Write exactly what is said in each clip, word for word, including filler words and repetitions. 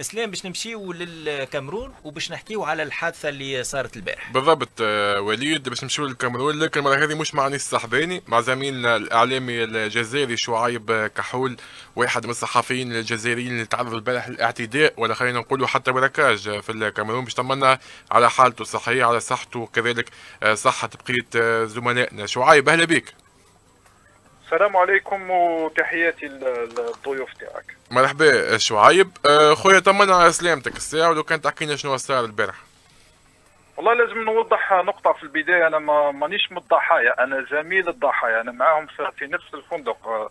اسلام باش نمشيو للكامرون وباش نحكيو على الحادثه اللي صارت البارح. بالضبط وليد، باش نمشيو للكامرون، لكن المره هذه مش مع نيس الصحباني، مع زميلنا الاعلامي الجزائري شعيب كحول، واحد من الصحفيين الجزائريين اللي تعرض البارح للاعتداء ولا خلينا نقولوا حتى بركاج في الكامرون، باش طمنا على حالته الصحيه، على صحته وكذلك صحه بقيه زملائنا. شعيب اهلا بك. السلام عليكم وتحياتي للضيوف تاعك. مرحبا شعيب، خويا طمنا على سلامتك الساعه، ولو كان تحكينا شنو صار البارح. والله لازم نوضح نقطه في البدايه، انا ما مانيش من الضحايا، انا زميل الضحايا، انا معاهم في نفس الفندق،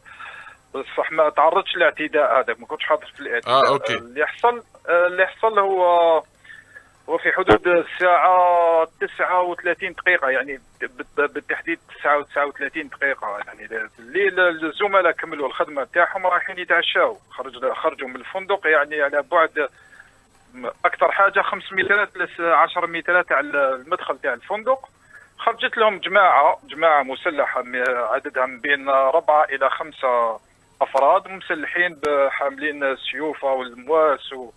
بصح ما تعرضتش للاعتداء هذاك، ما كنتش حاضر في الاعتداء. اه اوكي. اللي حصل اللي حصل هو وفي حدود الساعة تسعة وثلاثين دقيقة، يعني بالتحديد تسعة وثلاثين دقيقة، يعني الليل الزملاء كملوا الخدمة تاعهم رايحين يتعشاو، خرجوا خرجوا من الفندق يعني على بعد أكثر حاجة خمس مترات ل عشرة مترات على المدخل تاع الفندق. خرجت لهم جماعة جماعة مسلحة عددها من بين ربعة إلى خمسة أفراد مسلحين بحاملين سيوف والمواس و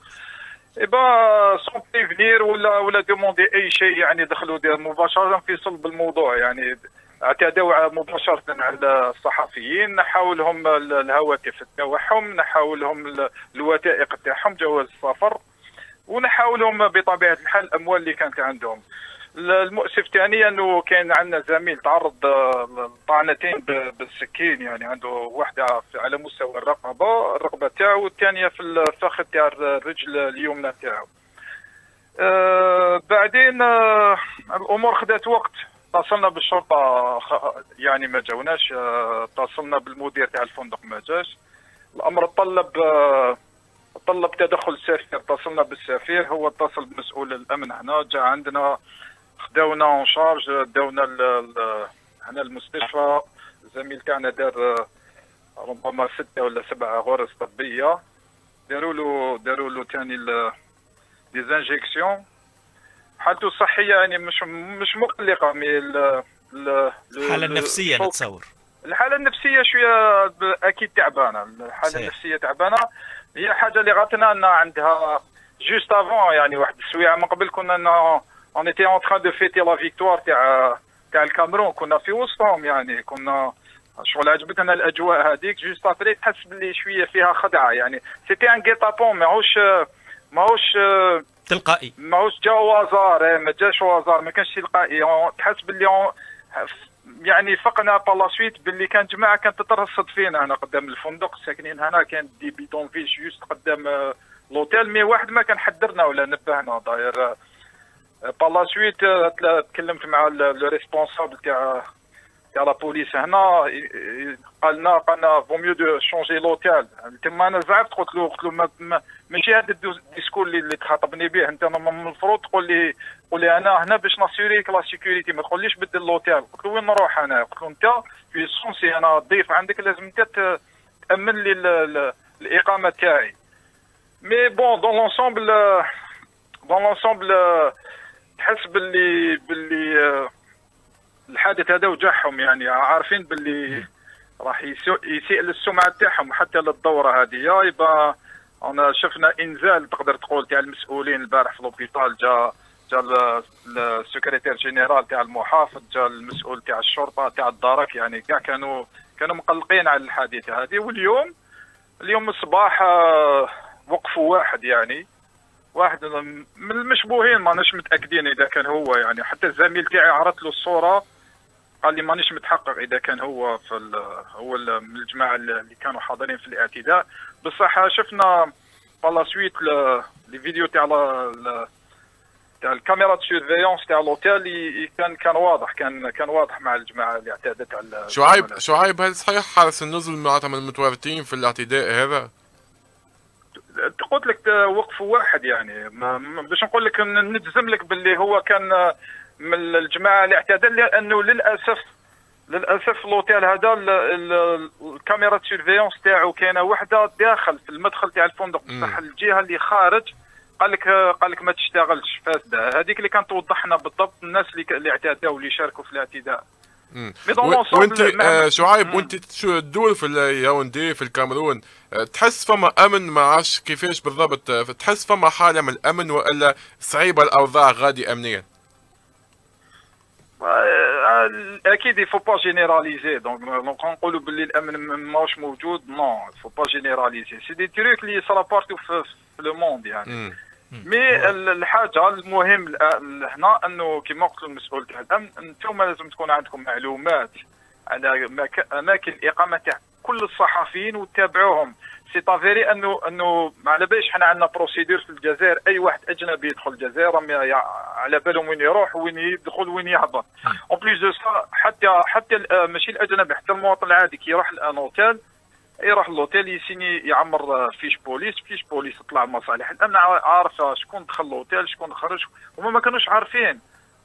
إبا سون بريفنير ولا ولا ديموندي أي شيء، يعني دخلوا مباشرة في صلب الموضوع، يعني اعتدوا مباشرة على الصحفيين، نحاولهم الهواتف تاعهم، نحاولهم الوثائق تاعهم، جواز السفر، ونحاولهم بطبيعة الحال الأموال اللي كانت عندهم. المؤسف ثانيا أنه كان عندنا زميل تعرض لطعنتين بالسكين، يعني عنده واحدة على مستوى الرقبة الرقبة تاعو والثانية في الفخذ تاع الرجل اليمنى تاعو. أه بعدين أه الأمور خدات وقت، اتصلنا بالشرطة يعني ما جاوناش، اتصلنا بالمدير تاع الفندق ما جاش، الأمر طلب أه طلب تدخل السفير، اتصلنا بالسفير، هو اتصل بمسؤول الأمن هنا، جا عندنا خداونا اون شارج، داونا هنا المستشفى، الزميل تاعنا دار ربما سته ولا سبعه غرز طبيه، داروا له داروا له ثاني ديزانجيكسيون. حالته الصحيه يعني مش مش مقلقه، مي الحاله النفسيه نتصور الحاله النفسيه شويه اكيد تعبانه، الحاله صحيح. النفسيه تعبانه، هي حاجه اللي غاتنا ان عندها جوست افون، يعني واحد السويعه من قبل كنا انه On était en train de fêter la victoire تاع الكامرون، كنا في وسطهم، يعني كنا شغل عجبتنا الاجواء هذيك، جوست ابري تحس باللي شويه فيها خدعه، يعني سيتي ان غيطابون، ماهوش ماهوش تلقائي، ماهوش جا وازار، ما جاش وازار، ما كانش تلقائي، تحس باللي يعني فقنا بالا سويت باللي كان جماعه كانت تترصد فينا هنا قدام الفندق، ساكنين هنا كان دي بيتون فيل جوست قدام لوتيل، مي واحد ما كان حذرنا ولا نبهنا داير. بالا سويت تكلمت مع لو ريسبونسابل تاع تاع لا بوليس هنا، قالنا قالنا فو ميو دو شونجي لوتيل، تما انا زعفت قلت له قلت له ماشي هذا الديسكور اللي تخاطبني به انت، المفروض تقول لي قول لي انا هنا باش ناسيوريك لا سيكوريتي، ما تقوليش بدل لوتيل، قلت له وين نروح انا، قلت له انت في سونسي انا ضيف عندك، لازم انت تامن لي الاقامه تاعي. مي بون دون لونسومبل دون لونسومبل تحس باللي باللي الحادث هذا وجعهم، يعني عارفين باللي راح يسيء للسمعه تاعهم حتى للدوره هذه. يبقى انا شفنا انزال تقدر تقول تاع المسؤولين البارح في لوبيتال، جا جا السكرتير جينيرال تاع المحافظ، جا المسؤول تاع الشرطه تاع الدرك، يعني كاع كانوا كانوا مقلقين على الحادثه هذه. واليوم اليوم الصباح وقفوا واحد، يعني واحد من المشبوهين، ماناش متاكدين اذا كان هو، يعني حتى الزميل تاعي عرضت له الصوره قال لي مانيش متحقق اذا كان هو في ال هو ال من الجماعه اللي كانوا حاضرين في الاعتداء. بصح شفنا بالا سويت لي فيديو تاع تاع الكاميرا سيرفيونس تاع لوتيل، كان كان واضح كان كان واضح مع الجماعه اللي اعتدت على شعيب. شعيب هل صحيح حارس النزل معناتها من المتورطين في الاعتداء هذا؟ قلت لك وقفوا واحد، يعني باش نقول لك نجزم لك باللي هو كان من الجماعه اللي اعتدل، لانه للاسف للاسف اللوتيل هذا الكاميرا سيرفيونس تاعو كاينه وحده داخل في المدخل تاع الفندق، بصح الجهه اللي خارج قال لك قال لك ما تشتغلش، فاسده هذيك اللي كانت توضح لنا بالضبط الناس اللي اعتداوا واللي شاركوا في الاعتداء. مي دون لونسومبل. وانت شعيب وانت تدور في الياوندي في الكامرون تحس فما امن؟ ما عرفش كيفاش بالضبط، تحس فما حاله من الامن والا صعيبه الاوضاع غادي امنيا؟ اكيد يفو با جينيراليزي، دونك دونك نقولوا باللي الامن ماهوش موجود، نو يفو با جينيراليزي، سي دي تروك اللي صرا بارتو في لو موند يعني. مي الحاجه المهم هنا انه كما قلت المسؤول تاع الامن، انتم لازم تكون عندكم معلومات على اماكن الاقامه تاع كل الصحفيين وتتابعوهم. سي طافيري انه انه على باليش حنا عندنا بروسيدور في الجزائر، اي واحد اجنبي يدخل الجزائر على بالهم وين يروح وين يدخل وين يهبط. اون بليس دو سا حتى حتى ماشي الاجنبي، حتى المواطن العادي كي يروح لانوتيل يروح لوتيل يسيني يعمر فيش بوليس، فيش بوليس طلع مصالح الامن عارفه شكون دخل لوتيل شكون خرج، هما ما كانوش عارفين.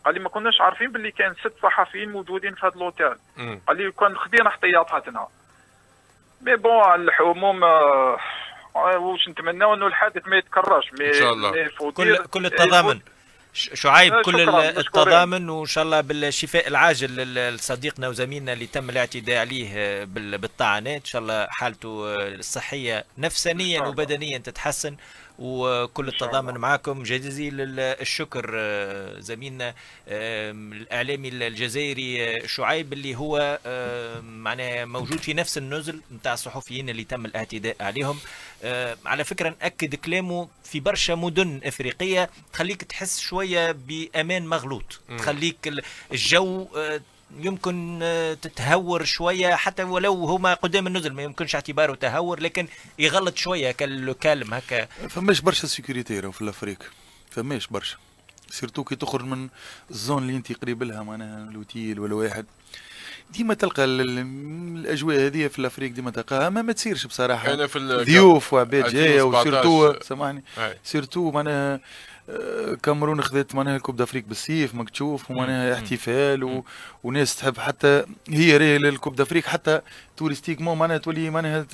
قال لي ما كناش عارفين باللي كان ست صحفيين موجودين في هذا لوتيل، قال لي كان خدينا احتياطاتنا. مي بون على العموم واش نتمناو انه الحادث ما يتكررش. مي ان شاء الله كل كل التضامن شعيب، كل التضامن، وان شاء الله بالشفاء العاجل لصديقنا وزميلنا اللي تم الاعتداء عليه بالطعنات، ان شاء الله حالته الصحيه نفسانيا وبدنيا تتحسن، وكل التضامن معاكم. جزيل الشكر زميلنا الاعلامي الجزائري شعيب اللي هو معناه موجود في نفس النزل نتاع الصحفيين اللي تم الاعتداء عليهم. على فكره ناكد كلامه في برشا مدن افريقيه تخليك تحس شويه بامان مغلوط، تخليك الجو يمكن تتهور شويه، حتى ولو هما قدام النزل ما يمكنش اعتباره تهور، لكن يغلط شويه كاللوكالم هكا. فماش برشا سيكوريتي في الافريك، فماش برشا، سيرتو كي تخرج من الزون اللي انت قريب لها معناها الاوتيل ولا واحد، ديما تلقى الاجواء هذه في الافريك ديما تلقاها، ما ما تصيرش بصراحه. انا في ضيوف وعباد جايه، وسيرتو سامحني سيرتو معناها الكامرون خذت معناها الكوب دافريك بالسيف، ماك تشوف معناها احتفال و... وناس تحب، حتى هي راهي للكوب دافريك حتى توريستيكمون معناها تولي معناها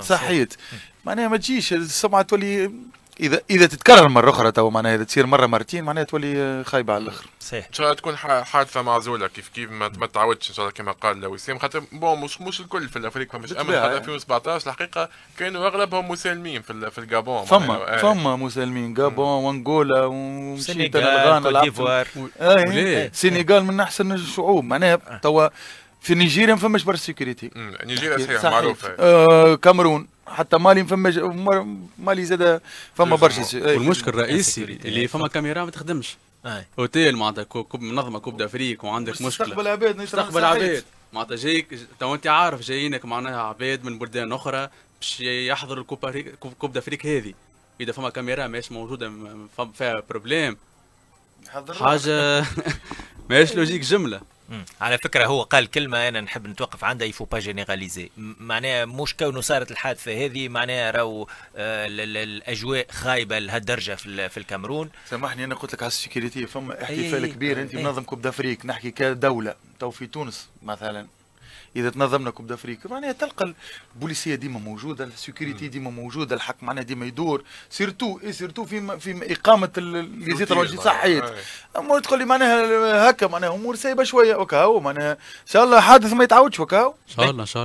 صحيت معناها ما تجيش السمعه تولي، اذا اذا تتكرر مره اخرى تو معناها اذا تصير مره مرتين معناها تولي خايبه على الاخر. صحيح. ان شاء الله تكون حادثه معزوله كيف كيف ما تعاودش ان شاء الله كما قال وسام، خاطر بون مش مش الكل في الافريق فماش امن. خاطر ألفين وسبعطاش الحقيقه كانوا اغلبهم مسالمين في في الجابون، فما فما مسالمين جابون وانغولا وسينيغال كوت ديفوار، السينيغال من احسن الشعوب معناها توا. في نيجيريا ما فماش برشا سيكوريتي، نيجيريا صحيح معروفه. كامرون حتى مالي فماش، مالي زاد فما برشا. والمشكل الرئيسي اللي فما كاميرا ما تخدمش، اوتيل معناتها كوب منظمه كوب دافريك وعندك مشكله تستقبل عباد، تستقبل عباد معناتها جايك تو انت عارف جايينك معناها عباد من بلدان اخرى باش يحضروا الكوب دافريك هذه، اذا فما كاميرا ماهيش موجوده فيها بروبليم حاجه ماهيش لوجيك جمله. على فكره هو قال كلمه انا نحب نتوقف عندها، يفو با جينيراليزي، معناها مش كونه صارت الحادثه هذه معناها راهو الاجواء خايبه لهالدرجه في, في الكامرون. سامحني انا قلت لك على السيكوريتي، فما احتفال أي كبير أي انت منظم كوب دافريك، نحكي كدوله تو في تونس مثلا اذا تنظمنا كوب دافريك معناها تلقى البوليسيه ديما موجوده، السيكوريتي ديما موجوده، الحق معناها ديما يدور، سيرتو اي سيرتو في في اقامه الجزيره الوجيه صحيت. اما تقول لي معناها هكا معناها امور سايبه شويه، وكا هو معناها ان شاء الله حادث ما يتعاودش، وكا هو ان شاء الله ان شاء الله.